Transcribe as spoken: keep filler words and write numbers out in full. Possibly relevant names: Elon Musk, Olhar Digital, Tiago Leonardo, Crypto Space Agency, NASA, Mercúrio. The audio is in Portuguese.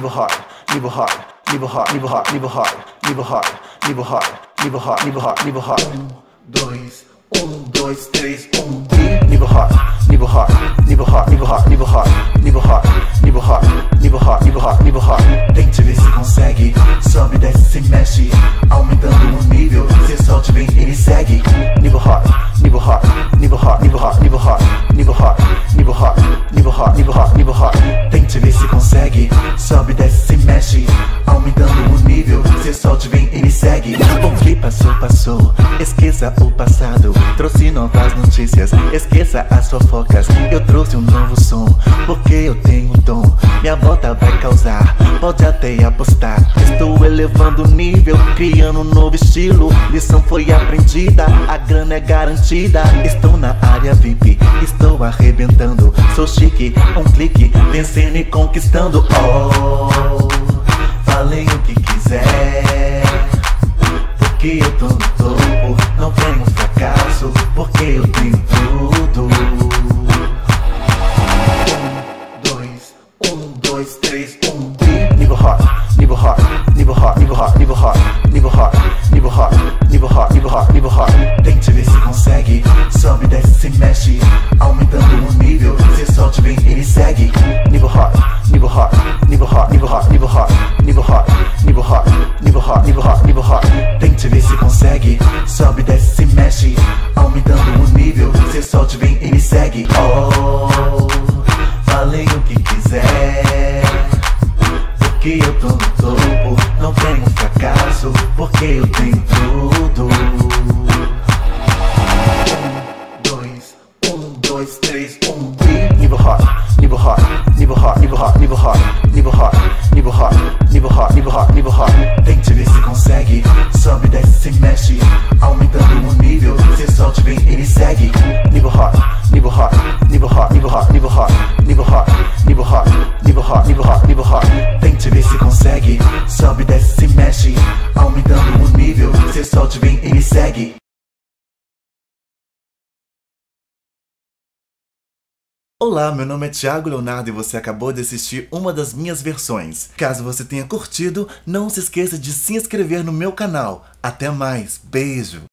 nieuwe hart, nieuwe hart, nieuwe hart, nieuwe hart, nieuwe hart, nieuwe hart, nieuwe hart, nieuwe hart, nieuwe hart, nieuwe hart. Nieuwe hart, nieuwe hart, nieuwe hart, nieuwe hart, nieuwe hart, nieuwe hart, nieuwe hart, nieuwe hart, nieuwe hart, nieuwe hart. Tente ver se consegue, sobe e desce se mexe, aumentando o nível, se solte bem ele segue. Nieuwe hart, nieuwe hart, nieuwe hart, nieuwe hart, nieuwe hart, nieuwe hart, nieuwe hart, nieuwe hart, nieuwe hart, nieuwe hart. Tente ver se consegue, sobe e desce se mexe, aumentando o nível, se solte bem ele segue. O que passou passou, esqueça o passado, trouxe novas notícias, esqueça as fofocas. Eu trouxe um novo som, porque eu tenho dom. Minha volta vai causar, pode até apostar. Estou elevando o nível, criando um novo estilo. Lição foi aprendida, a grana é garantida. Estou na área V I P, estou arrebentando. Sou chique, um clique, vencendo e conquistando. Oh, falei o que quiser, porque eu tô no topo. Não tenho fracasso, porque eu tenho tudo. Nieuwe hart, nieuwe hart, nieuwe hart, nieuwe hart, nieuwe hart, nieuwe hart, nieuwe hart, nieuwe hart, nieuwe hart, nieuwe hart. Tente ver se consegue, sobe, desce, se mexe, aumentando o nível, se solte bem, ele segue. Nieuwe hart, nieuwe hart, nieuwe hart, nieuwe hart, nieuwe hart, nieuwe hart, nieuwe hart, nieuwe hart, nieuwe hart, nieuwe hart. Tente ver se consegue, sobe, desce, se mexe, aumentando o nível, se solte bem, ele segue. Oh, falei o que quiser. Porque eu tô no topo, não tenho fracasso, porque eu tenho tudo. Dois, um, dois, três, um. Nieuwe hart, nieuwe hart, nieuwe hart, nieuwe hart, nieuwe hart, nieuwe hart, nieuwe hart, nieuwe hart, nieuwe hart, nieuwe hart. Tente ver se consegue, sobe, desce, se mexe, aumentando o nível, se solte bem, ele segue. Nieuwe hart, nieuwe hart, nieuwe hart, nieuwe hart, nieuwe hart, nieuwe hart, nieuwe hart, nieuwe hart, nieuwe hart, nieuwe hart. Tente ver se consegue, sobe, desce, se mexe, aumentando o nível, se solte bem, ele segue. Olá, meu nome é Tiago Leonardo e você acabou de assistir uma das minhas versões. Caso você tenha curtido, não se esqueça de se inscrever no meu canal. Até mais, beijo!